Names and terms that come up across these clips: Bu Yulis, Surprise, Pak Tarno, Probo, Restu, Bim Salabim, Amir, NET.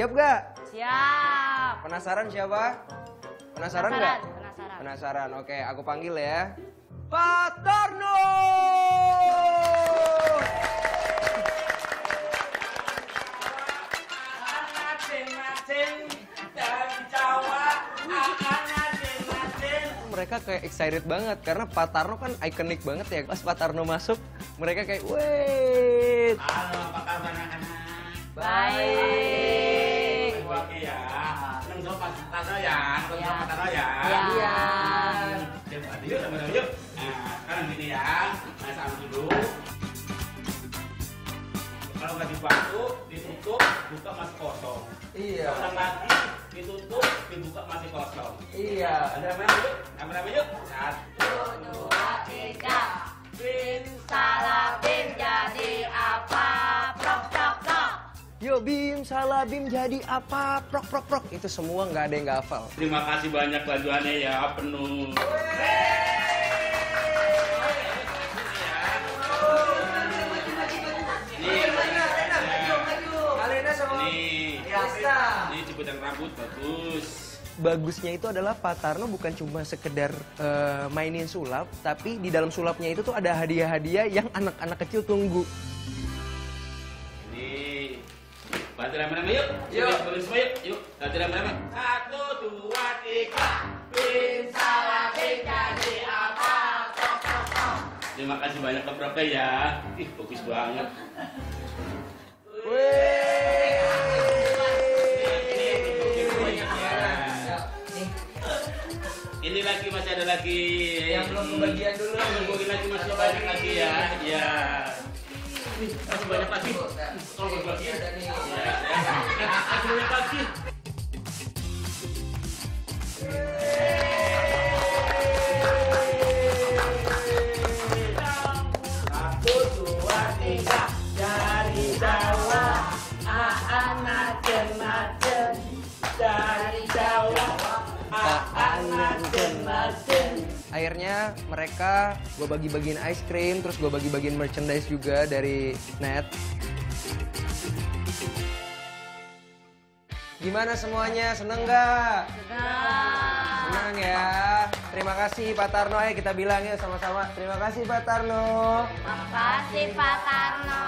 Siap gak? Siap. Penasaran siapa? Penasaran gak? Penasaran. Penasaran. Oke, aku panggil ya. Pak Tarno! Mereka kayak excited banget karena Pak Tarno kan ikonik banget ya. Pas Pak Tarno masuk, mereka kayak wait. Halo, apa kabar anak-anak? Baik. Oke ya. Nengok Pak Tarno ya. Nengok Pak Tarno ya. Iya. Yuk, yuk. Nah, sekarang gini ya. Nah, sama dulu. Kalau nggak dibantu, ditutup, buka masih kosong. Iya. Kalau lagi ditutup, dibuka masih kosong. Iya. Nama-nama yuk. Nama-nama yuk. 1, 2, 3. Bim Salabim jadi apa? Prok prok prok. Yo, Bim Salabim jadi apa? Prok prok prok. Itu semua nggak ada yang nggak hafal. Terima kasih banyak bantuannya ya, penuh. Rambut bagus. Bagusnya itu adalah Pak Tarno bukan cuma sekedar mainin sulap, tapi di dalam sulapnya itu tuh ada hadiah-hadiah yang anak-anak kecil tunggu. Ini bantu rame-rame yuk. Yuk, boleh semua yuk. Yuk, bantu rame-rame. 1, 2, 3. Bisa lagi jadi apa? Terima kasih banyak ke Probo ya. Ih, bagus banget. Ini lagi masih ada lagi. Yang belum kebagian dulu. Mungkin lagi masih banyak lagi ya. Ya. Masih banyak lagi. Kalau kebagian ada nih. Masih banyak lagi. Akhirnya mereka gue bagi-bagiin ice cream, terus gue bagi-bagiin merchandise juga dari net. Gimana semuanya? Seneng nggak? Seneng. Seneng ya. Terima kasih Pak Tarno. Ayo kita bilang ya sama-sama. Terima kasih Pak Tarno. Terima kasih Pak Tarno.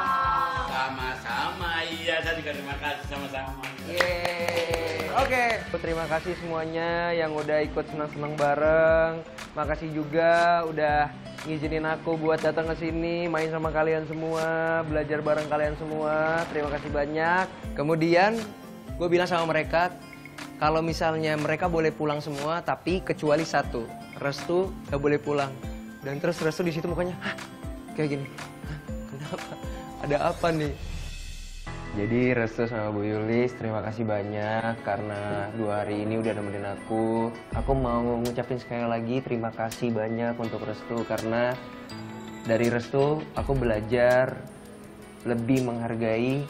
Sama-sama. Iya, saya juga terima kasih sama-sama. Oke, terima kasih semuanya yang udah ikut senang-senang bareng. Makasih juga udah ngizinin aku buat datang ke sini, main sama kalian semua, belajar bareng kalian semua. Terima kasih banyak. Kemudian gue bilang sama mereka, kalau misalnya mereka boleh pulang semua, tapi kecuali satu, Restu gak boleh pulang. Dan terus Restu di situ mukanya, hah, kayak gini. Hah, kenapa? Ada apa nih? Jadi Restu sama Bu Yulis, terima kasih banyak karena 2 hari ini udah nemenin aku. Aku mau ngucapin sekali lagi terima kasih banyak untuk Restu karena dari Restu aku belajar lebih menghargai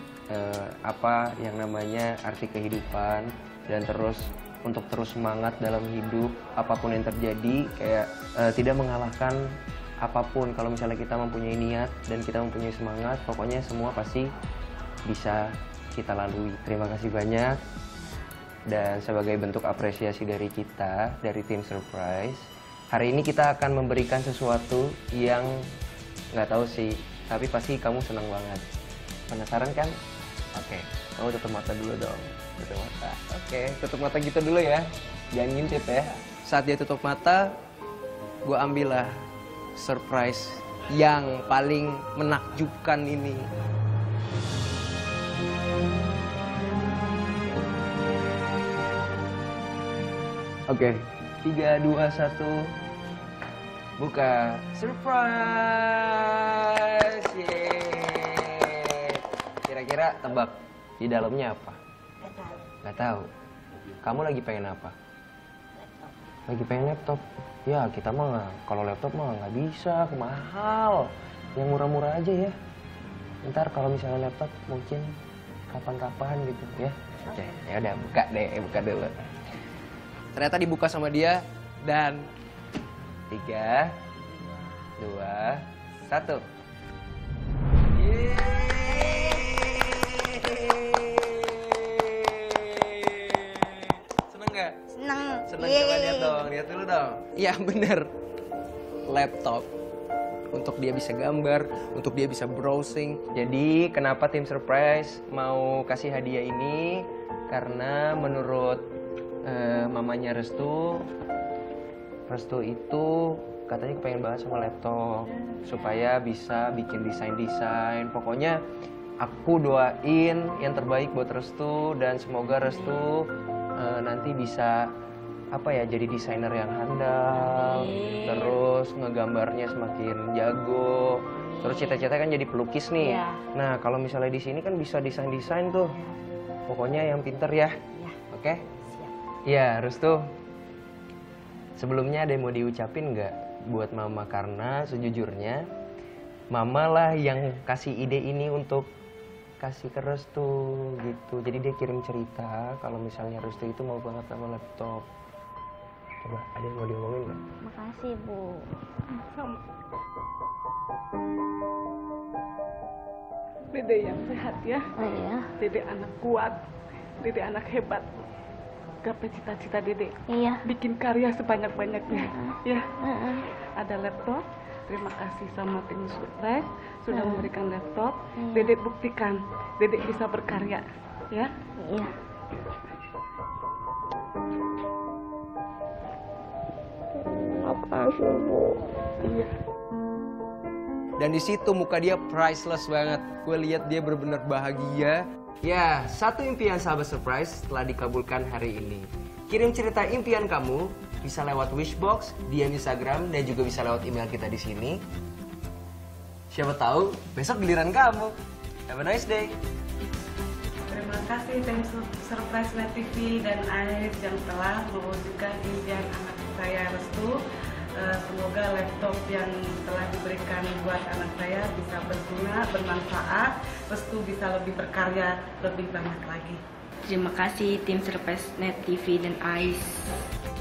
apa yang namanya arti kehidupan dan terus untuk terus semangat dalam hidup apapun yang terjadi kayak tidak mengalahkan apapun kalau misalnya kita mempunyai niat dan kita mempunyai semangat pokoknya semua pasti bisa kita lalui. Terima kasih banyak dan sebagai bentuk apresiasi dari kita, dari tim Surprise, hari ini kita akan memberikan sesuatu yang nggak tahu sih, tapi pasti kamu senang banget. Penasaran kan? Oke, kamu tutup mata dulu dong. Tutup mata. Oke, tutup mata gitu dulu ya. Jangan ngintip ya. Saat dia tutup mata, gue ambillah surprise yang paling menakjubkan ini. Oke, 3, 2, 1, buka. Surprise! Yeay. Kira-kira tebak di dalamnya apa? Gak tahu. Kamu lagi pengen apa? Laptop. Lagi pengen laptop? Ya kita mah kalau laptop mah nggak bisa, mahal. Yang murah-murah aja ya. Ntar kalau misalnya laptop mungkin kapan-kapan gitu ya. Oke, ya udah buka deh, buka dulu. Ternyata dibuka sama dia dan 3, 2, 1. Yeay. dong. Iya bener. Laptop. Untuk dia bisa gambar, untuk dia bisa browsing. Jadi kenapa tim Surprise mau kasih hadiah ini? Karena menurut mamanya Restu, itu katanya pengen bahas sama laptop supaya bisa bikin desain-desain. Pokoknya aku doain yang terbaik buat Restu dan semoga Restu nanti bisa jadi desainer yang handal, terus ngegambarnya semakin jago, terus cita-cita kan jadi pelukis nih. Yeah. Nah kalau misalnya di sini kan bisa desain-desain tuh, pokoknya yang pinter ya, oke? Iya, Restu. Sebelumnya ada yang mau diucapin nggak buat Mama karena sejujurnya Mama lah yang kasih ide ini untuk kasih ke Restu gitu. Jadi dia kirim cerita kalau misalnya Restu itu mau banget sama laptop. Coba, ada yang mau diomongin nggak? Makasih, Bu. Dede yang sehat ya. Oh, iya. Dede anak kuat. Dede anak hebat. Gapai cita-cita Dede. Iya. Bikin karya sebanyak-banyaknya. Ya. Ada laptop. Terima kasih sama tim Surprise sudah memberikan laptop. Dede buktikan. Dede bisa berkarya. Ya. Iya. Makasih, Bu. Iya. Dan di situ muka dia priceless banget. Gue lihat dia benar-benar bahagia. Ya, satu impian sahabat Surprise telah dikabulkan hari ini. Kirim cerita impian kamu bisa lewat Wishbox, DM Instagram, dan juga bisa lewat email kita di sini. Siapa tahu besok giliran kamu. Have a nice day. Terima kasih tim Surprise Net TV dan Amir yang telah mewujudkan impian anak saya Restu. Semoga laptop yang telah diberikan buat anak saya bisa berguna, bermanfaat. Restu bisa lebih berkarya, lebih banyak lagi. Terima kasih tim Surprise Net TV dan AIS.